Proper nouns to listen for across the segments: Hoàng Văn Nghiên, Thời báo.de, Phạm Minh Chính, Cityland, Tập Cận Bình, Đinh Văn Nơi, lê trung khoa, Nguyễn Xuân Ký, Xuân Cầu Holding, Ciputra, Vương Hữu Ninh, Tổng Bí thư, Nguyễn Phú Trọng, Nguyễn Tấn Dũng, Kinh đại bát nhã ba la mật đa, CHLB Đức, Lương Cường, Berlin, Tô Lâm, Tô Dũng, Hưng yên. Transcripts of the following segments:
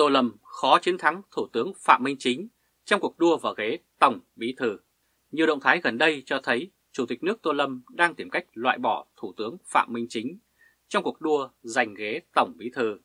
Tô Lâm khó chiến thắng Thủ tướng Phạm Minh Chính trong cuộc đua vào ghế Tổng Bí thư. Nhiều động thái gần đây cho thấy Chủ tịch nước Tô Lâm đang tìm cách loại bỏ Thủ tướng Phạm Minh Chính trong cuộc đua giành ghế Tổng Bí thư.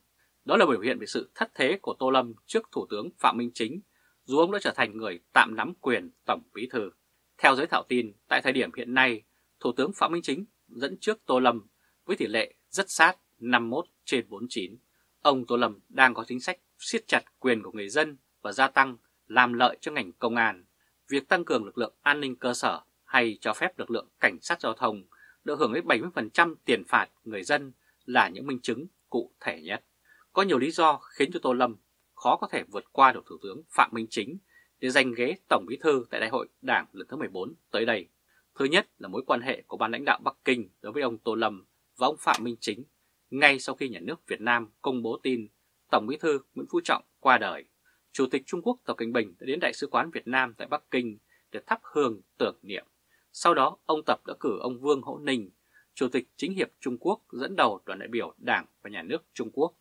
Đó là biểu hiện về sự thất thế của Tô Lâm trước Thủ tướng Phạm Minh Chính, dù ông đã trở thành người tạm nắm quyền Tổng Bí thư. Theo giới thảo tin, tại thời điểm hiện nay, Thủ tướng Phạm Minh Chính dẫn trước Tô Lâm với tỷ lệ rất sát 51/49. Ông Tô Lâm đang có chính sách siết chặt quyền của người dân và gia tăng làm lợi cho ngành công an. Việc tăng cường lực lượng an ninh cơ sở hay cho phép lực lượng cảnh sát giao thông được hưởng đến 70% tiền phạt người dân là những minh chứng cụ thể nhất. Có nhiều lý do khiến cho Tô Lâm khó có thể vượt qua được Thủ tướng Phạm Minh Chính để giành ghế Tổng Bí thư tại Đại hội Đảng lần thứ 14 tới đây. Thứ nhất là mối quan hệ của ban lãnh đạo Bắc Kinh đối với ông Tô Lâm và ông Phạm Minh Chính ngay sau khi nhà nước Việt Nam công bố tin Tổng Bí thư Nguyễn Phú Trọng qua đời. Chủ tịch Trung Quốc Tập Cận Bình đã đến Đại sứ quán Việt Nam tại Bắc Kinh để thắp hương tưởng niệm. Sau đó, ông Tập đã cử ông Vương Hữu Ninh, Chủ tịch Chính hiệp Trung Quốc dẫn đầu đoàn đại biểu Đảng và Nhà nước Trung Quốc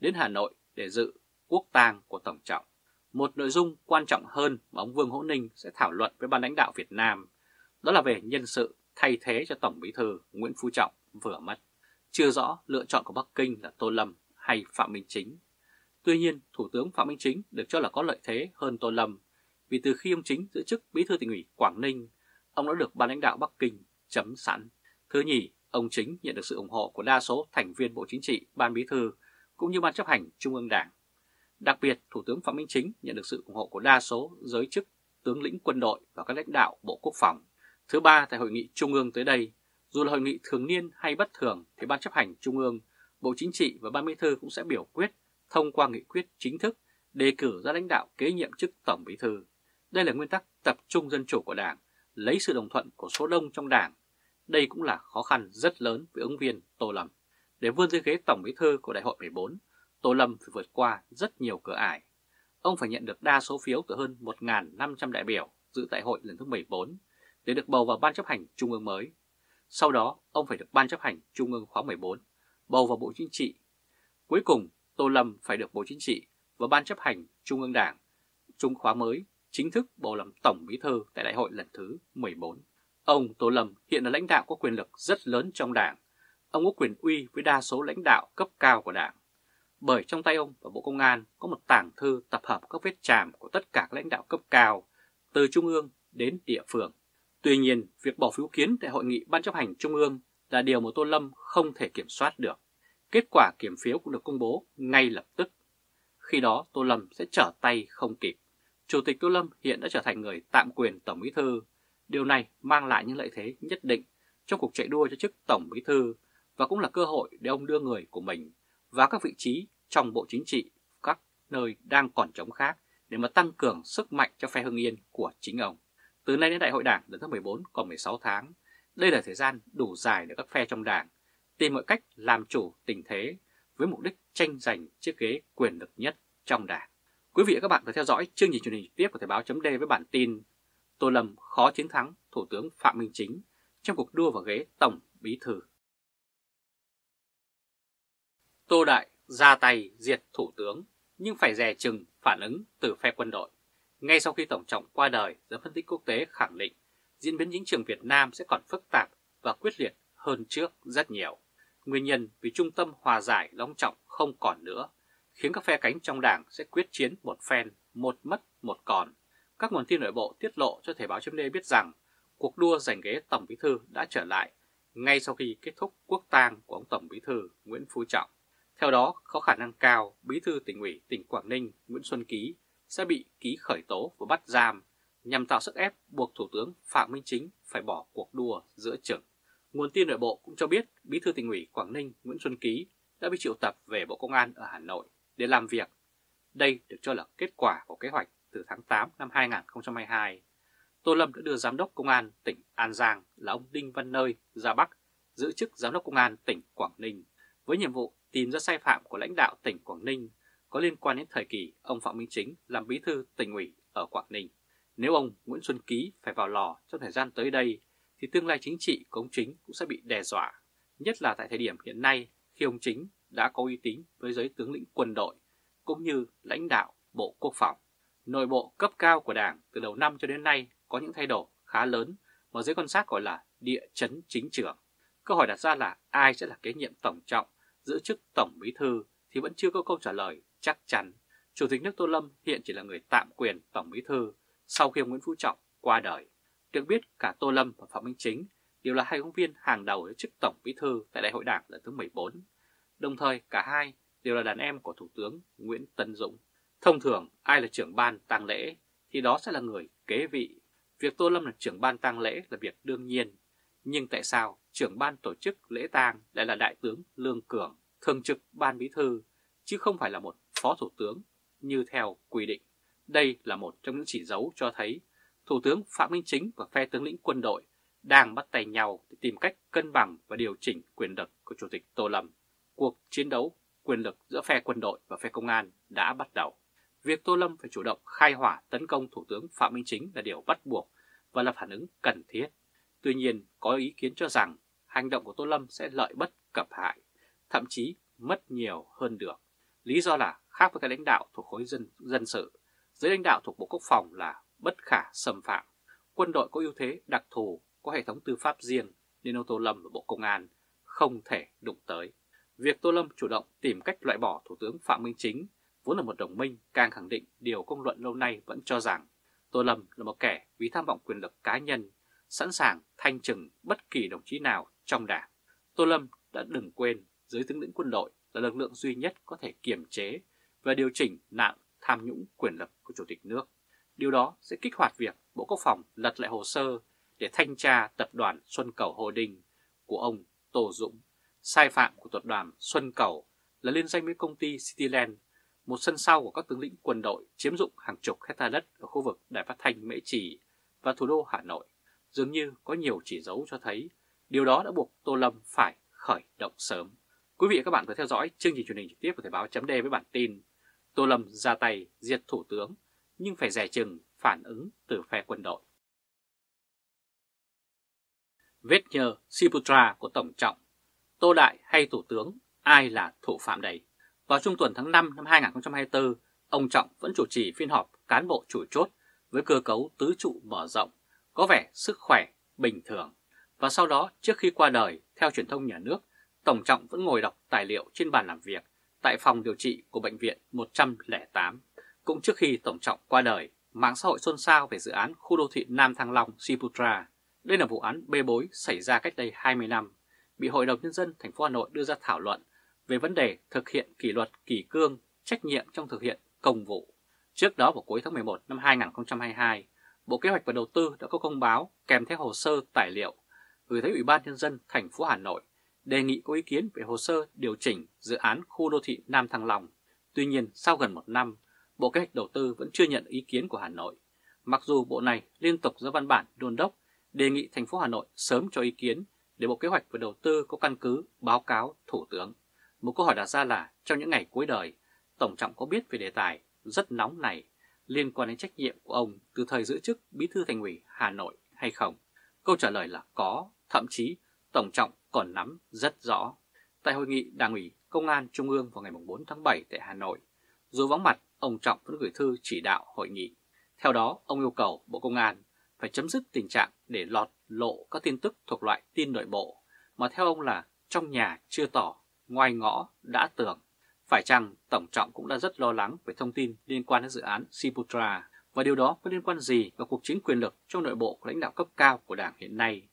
đến Hà Nội để dự quốc tang của Tổng Trọng. Một nội dung quan trọng hơn mà ông Vương Hữu Ninh sẽ thảo luận với ban lãnh đạo Việt Nam, đó là về nhân sự thay thế cho Tổng Bí thư Nguyễn Phú Trọng vừa mất. Chưa rõ lựa chọn của Bắc Kinh là Tô Lâm hay Phạm Minh Chính. Tuy nhiên, Thủ tướng Phạm Minh Chính được cho là có lợi thế hơn Tô Lâm, vì từ khi ông Chính giữ chức Bí thư Tỉnh ủy Quảng Ninh, ông đã được ban lãnh đạo Bắc Kinh chấm sẵn. Thứ nhì, ông Chính nhận được sự ủng hộ của đa số thành viên Bộ Chính trị, Ban Bí thư cũng như Ban chấp hành Trung ương Đảng. Đặc biệt, Thủ tướng Phạm Minh Chính nhận được sự ủng hộ của đa số giới chức, tướng lĩnh quân đội và các lãnh đạo Bộ Quốc phòng. Thứ ba, tại hội nghị Trung ương tới đây, dù là hội nghị thường niên hay bất thường thì Ban chấp hành Trung ương, Bộ Chính trị và Ban Bí thư cũng sẽ biểu quyết thông qua nghị quyết chính thức đề cử ra lãnh đạo kế nhiệm chức Tổng Bí thư. Đây là nguyên tắc tập trung dân chủ của Đảng, lấy sự đồng thuận của số đông trong Đảng. Đây cũng là khó khăn rất lớn với ứng viên Tô Lâm. Để vươn tới ghế Tổng Bí thư của Đại hội 14, Tô Lâm phải vượt qua rất nhiều cửa ải. Ông phải nhận được đa số phiếu từ hơn 1.500 đại biểu dự đại hội lần thứ 14 để được bầu vào Ban chấp hành Trung ương mới. Sau đó, ông phải được Ban chấp hành Trung ương khóa 14 bầu vào Bộ Chính trị. Cuối cùng, Tô Lâm phải được Bộ Chính trị và Ban chấp hành Trung ương Đảng Trung khóa mới chính thức bầu làm Tổng Bí thư tại Đại hội lần thứ 14. Ông Tô Lâm hiện là lãnh đạo có quyền lực rất lớn trong Đảng. Ông có quyền uy với đa số lãnh đạo cấp cao của Đảng. Bởi trong tay ông và Bộ Công an có một tàng thư tập hợp các vết chàm của tất cả các lãnh đạo cấp cao từ Trung ương đến địa phương. Tuy nhiên, việc bỏ phiếu kiến tại Hội nghị Ban chấp hành Trung ương là điều mà Tô Lâm không thể kiểm soát được. Kết quả kiểm phiếu cũng được công bố ngay lập tức. Khi đó, Tô Lâm sẽ trở tay không kịp. Chủ tịch Tô Lâm hiện đã trở thành người tạm quyền Tổng Bí thư. Điều này mang lại những lợi thế nhất định trong cuộc chạy đua cho chức Tổng Bí thư và cũng là cơ hội để ông đưa người của mình vào các vị trí trong Bộ Chính trị, các nơi đang còn trống khác để mà tăng cường sức mạnh cho phe Hưng Yên của chính ông. Từ nay đến Đại hội Đảng lần thứ 14 còn 16 tháng, đây là thời gian đủ dài để các phe trong Đảng tìm mọi cách làm chủ tình thế với mục đích tranh giành chiếc ghế quyền lực nhất trong Đảng. Quý vị và các bạn vừa theo dõi chương trình truyền hình trực tiếp của Thời báo.de với bản tin Tô Lâm khó chiến thắng Thủ tướng Phạm Minh Chính trong cuộc đua vào ghế Tổng Bí thư. Tô Đại ra tay diệt Thủ tướng nhưng phải dè chừng phản ứng từ phe quân đội. Ngay sau khi Tổng Trọng qua đời, giới phân tích quốc tế khẳng định diễn biến chính trường Việt Nam sẽ còn phức tạp và quyết liệt hơn trước rất nhiều. Nguyên nhân vì trung tâm hòa giải long trọng không còn nữa, khiến các phe cánh trong Đảng sẽ quyết chiến một phen, một mất một còn. Các nguồn tin nội bộ tiết lộ cho Thời báo.de biết rằng cuộc đua giành ghế Tổng Bí thư đã trở lại ngay sau khi kết thúc quốc tang của ông Tổng Bí thư Nguyễn Phú Trọng. Theo đó, có khả năng cao Bí thư Tỉnh ủy tỉnh Quảng Ninh Nguyễn Xuân Ký sẽ bị ký khởi tố và bắt giam nhằm tạo sức ép buộc Thủ tướng Phạm Minh Chính phải bỏ cuộc đua giữa chừng. Nguồn tin nội bộ cũng cho biết Bí thư Tỉnh ủy Quảng Ninh Nguyễn Xuân Ký đã bị triệu tập về Bộ Công an ở Hà Nội để làm việc. Đây được cho là kết quả của kế hoạch từ tháng 8 năm 2022. Tô Lâm đã đưa Giám đốc Công an tỉnh An Giang là ông Đinh Văn Nơi ra Bắc giữ chức Giám đốc Công an tỉnh Quảng Ninh với nhiệm vụ tìm ra sai phạm của lãnh đạo tỉnh Quảng Ninh có liên quan đến thời kỳ ông Phạm Minh Chính làm Bí thư Tỉnh ủy ở Quảng Ninh. Nếu ông Nguyễn Xuân Ký phải vào lò trong thời gian tới đây thì tương lai chính trị của ông Chính cũng sẽ bị đe dọa, nhất là tại thời điểm hiện nay khi ông Chính đã có uy tín với giới tướng lĩnh quân đội cũng như lãnh đạo Bộ Quốc phòng. Nội bộ cấp cao của Đảng từ đầu năm cho đến nay có những thay đổi khá lớn mà giới quan sát gọi là địa chấn chính trường. Câu hỏi đặt ra là ai sẽ là kế nhiệm Tổng Trọng giữ chức Tổng Bí Thư thì vẫn chưa có câu trả lời chắc chắn. Chủ tịch nước Tô Lâm hiện chỉ là người tạm quyền Tổng Bí Thư sau khi ông Nguyễn Phú Trọng qua đời. Được biết cả Tô Lâm và Phạm Minh Chính đều là hai ứng viên hàng đầu cho chức Tổng Bí Thư tại Đại hội Đảng lần thứ 14. Đồng thời cả hai đều là đàn em của Thủ tướng Nguyễn Tấn Dũng. Thông thường ai là trưởng ban tang lễ thì đó sẽ là người kế vị. Việc Tô Lâm là trưởng ban tang lễ là việc đương nhiên. Nhưng tại sao trưởng ban tổ chức lễ tang lại là Đại tướng Lương Cường, thường trực ban bí thư, chứ không phải là một phó thủ tướng như theo quy định? Đây là một trong những chỉ dấu cho thấy Thủ tướng Phạm Minh Chính và phe tướng lĩnh quân đội đang bắt tay nhau để tìm cách cân bằng và điều chỉnh quyền lực của Chủ tịch Tô Lâm. Cuộc chiến đấu quyền lực giữa phe quân đội và phe công an đã bắt đầu. Việc Tô Lâm phải chủ động khai hỏa tấn công Thủ tướng Phạm Minh Chính là điều bắt buộc và là phản ứng cần thiết. Tuy nhiên, có ý kiến cho rằng hành động của Tô Lâm sẽ lợi bất cập hại, thậm chí mất nhiều hơn được. Lý do là khác với các lãnh đạo thuộc khối dân sự, giới lãnh đạo thuộc Bộ Quốc phòng là bất khả xâm phạm. Quân đội có ưu thế đặc thù, có hệ thống tư pháp riêng nên ông Tô Lâm và Bộ Công an không thể đụng tới. Việc Tô Lâm chủ động tìm cách loại bỏ Thủ tướng Phạm Minh Chính vốn là một đồng minh càng khẳng định điều công luận lâu nay vẫn cho rằng Tô Lâm là một kẻ vì tham vọng quyền lực cá nhân, sẵn sàng thanh trừng bất kỳ đồng chí nào trong đảng. Tô Lâm đã đừng quên giới tướng lĩnh quân đội là lực lượng duy nhất có thể kiềm chế và điều chỉnh nạn tham nhũng quyền lực của Chủ tịch nước. Điều đó sẽ kích hoạt việc Bộ Quốc phòng lật lại hồ sơ để thanh tra tập đoàn Xuân Cầu Holding của ông Tô Dũng. Sai phạm của tập đoàn Xuân Cầu là liên danh với công ty Cityland, một sân sau của các tướng lĩnh quân đội chiếm dụng hàng chục hectare đất ở khu vực Đài Phát Thanh Mễ Trì và thủ đô Hà Nội. Dường như có nhiều chỉ dấu cho thấy điều đó đã buộc Tô Lâm phải khởi động sớm. Quý vị và các bạn vừa theo dõi chương trình truyền hình trực tiếp của Thời báo.de với bản tin Tô Lâm ra tay diệt Thủ tướng nhưng phải dè chừng phản ứng từ phe quân đội. Vết nhơ Ciputra của Tổng Trọng, Tô Đại hay Thủ tướng, ai là thủ phạm đây? Vào trung tuần tháng 5 năm 2024, ông Trọng vẫn chủ trì phiên họp cán bộ chủ chốt với cơ cấu tứ trụ mở rộng, có vẻ sức khỏe bình thường. Và sau đó, trước khi qua đời, theo truyền thông nhà nước, Tổng Trọng vẫn ngồi đọc tài liệu trên bàn làm việc tại phòng điều trị của Bệnh viện 108. Cũng trước khi Tổng Trọng qua đời, mạng xã hội xôn xao về dự án khu đô thị Nam Thăng Long Ciputra. Đây là vụ án bê bối xảy ra cách đây 20 năm, bị Hội đồng Nhân dân thành phố Hà Nội đưa ra thảo luận về vấn đề thực hiện kỷ luật kỷ cương, trách nhiệm trong thực hiện công vụ. Trước đó vào cuối tháng 11 năm 2022, Bộ Kế hoạch và Đầu tư đã có công báo kèm theo hồ sơ tài liệu gửi tới Ủy ban Nhân dân thành phố Hà Nội đề nghị có ý kiến về hồ sơ điều chỉnh dự án khu đô thị Nam Thăng Long. Tuy nhiên, sau gần một năm, Bộ Kế hoạch Đầu tư vẫn chưa nhận ý kiến của Hà Nội, mặc dù bộ này liên tục ra văn bản đôn đốc đề nghị thành phố Hà Nội sớm cho ý kiến để Bộ Kế hoạch và Đầu tư có căn cứ báo cáo Thủ tướng. Một câu hỏi đặt ra là trong những ngày cuối đời, Tổng Trọng có biết về đề tài rất nóng này liên quan đến trách nhiệm của ông từ thời giữ chức Bí thư Thành ủy Hà Nội hay không? Câu trả lời là có, thậm chí Tổng Trọng còn nắm rất rõ. Tại hội nghị Đảng ủy Công an Trung ương vào ngày 4 tháng 7 tại Hà Nội, dù vắng mặt, ông Trọng vẫn gửi thư chỉ đạo hội nghị. Theo đó, ông yêu cầu Bộ Công an phải chấm dứt tình trạng để lọt lộ các tin tức thuộc loại tin nội bộ, mà theo ông là trong nhà chưa tỏ, ngoài ngõ đã tường. Phải chăng Tổng Trọng cũng đã rất lo lắng về thông tin liên quan đến dự án Ciputra, và điều đó có liên quan gì vào cuộc chiến quyền lực trong nội bộ của lãnh đạo cấp cao của Đảng hiện nay?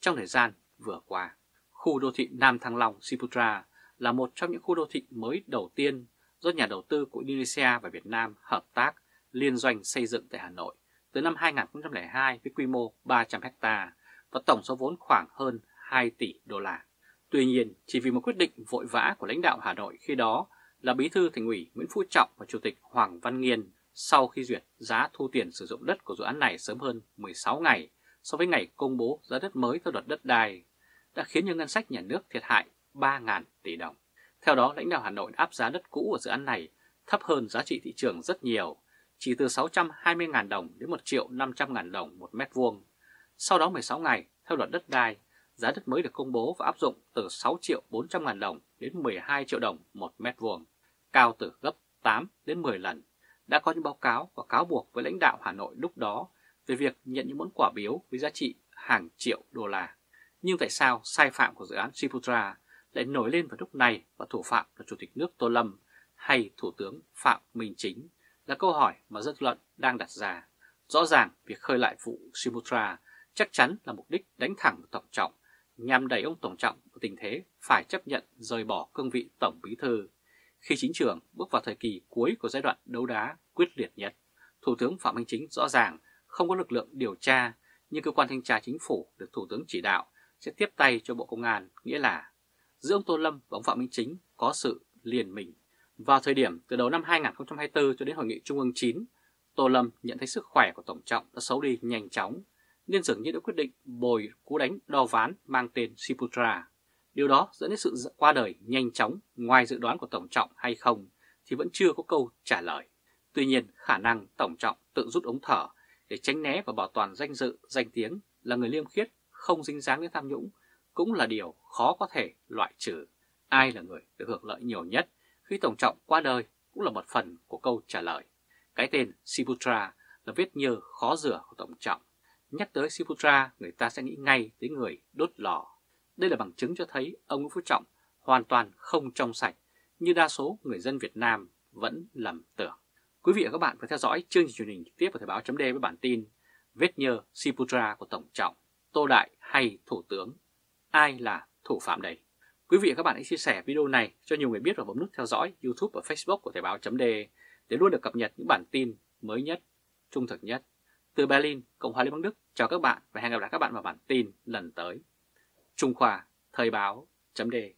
Trong thời gian vừa qua, khu đô thị Nam Thăng Long Ciputra là một trong những khu đô thị mới đầu tiên do nhà đầu tư của Indonesia và Việt Nam hợp tác liên doanh xây dựng tại Hà Nội từ năm 2002 với quy mô 300 ha và tổng số vốn khoảng hơn 2 tỷ đô la. Tuy nhiên, chỉ vì một quyết định vội vã của lãnh đạo Hà Nội khi đó là Bí thư Thành ủy Nguyễn Phú Trọng và Chủ tịch Hoàng Văn Nghiên, sau khi duyệt giá thu tiền sử dụng đất của dự án này sớm hơn 16 ngày so với ngày công bố giá đất mới theo luật đất đai, đã khiến cho ngân sách nhà nước thiệt hại 3.000 tỷ đồng. Theo đó, lãnh đạo Hà Nội áp giá đất cũ của dự án này thấp hơn giá trị thị trường rất nhiều, chỉ từ 620.000 đồng đến 1.500.000 đồng một mét vuông. Sau đó 16 ngày, theo luật đất đai, giá đất mới được công bố và áp dụng từ 6.400.000 đồng đến 12 triệu đồng một mét vuông, cao từ gấp 8 đến 10 lần, đã có những báo cáo và cáo buộc với lãnh đạo Hà Nội lúc đó về việc nhận những món quà biếu với giá trị hàng triệu đô la. Nhưng tại sao sai phạm của dự án Ciputra lại nổi lên vào lúc này và thủ phạm là Chủ tịch nước Tô Lâm hay Thủ tướng Phạm Minh Chính là câu hỏi mà dư luận đang đặt ra. Rõ ràng việc khơi lại vụ Ciputra chắc chắn là mục đích đánh thẳng vào Tổng Trọng, nhằm đẩy ông Tổng Trọng vào tình thế phải chấp nhận rời bỏ cương vị Tổng Bí thư khi chính trường bước vào thời kỳ cuối của giai đoạn đấu đá quyết liệt nhất. Thủ tướng Phạm Minh Chính rõ ràng không có lực lượng điều tra, nhưng cơ quan thanh tra chính phủ được Thủ tướng chỉ đạo sẽ tiếp tay cho Bộ Công an, nghĩa là giữa ông Tô Lâm và ông Phạm Minh Chính có sự liền mình. Vào thời điểm từ đầu năm 2024 cho đến Hội nghị Trung ương 9, Tô Lâm nhận thấy sức khỏe của Tổng Trọng đã xấu đi nhanh chóng, nên dường như đã quyết định bồi cú đánh đo ván mang tên Ciputra. Điều đó dẫn đến sự qua đời nhanh chóng ngoài dự đoán của Tổng Trọng hay không thì vẫn chưa có câu trả lời. Tuy nhiên, khả năng Tổng Trọng tự rút ống thở để tránh né và bảo toàn danh dự, danh tiếng là người liêm khiết, không dính dáng đến tham nhũng cũng là điều khó có thể loại trừ. Ai là người được hưởng lợi nhiều nhất khi Tổng Trọng qua đời cũng là một phần của câu trả lời. Cái tên Ciputra là vết nhơ khó rửa của Tổng Trọng. Nhắc tới Ciputra, người ta sẽ nghĩ ngay tới người đốt lò. Đây là bằng chứng cho thấy ông Nguyễn Phú Trọng hoàn toàn không trong sạch như đa số người dân Việt Nam vẫn lầm tưởng. Quý vị và các bạn phải theo dõi chương trình truyền hình trực tiếp của Thời báo.de với bản tin Vết nhơ Ciputra của Tổng Trọng, Tô Đại hay Thủ tướng? Ai là thủ phạm đây? Quý vị và các bạn hãy chia sẻ video này cho nhiều người biết và bấm nút theo dõi YouTube và Facebook của Thời báo.de để luôn được cập nhật những bản tin mới nhất, trung thực nhất. Từ Berlin, Cộng hòa Liên bang Đức, chào các bạn và hẹn gặp lại các bạn vào bản tin lần tới. Trung Khoa, Thời báo.de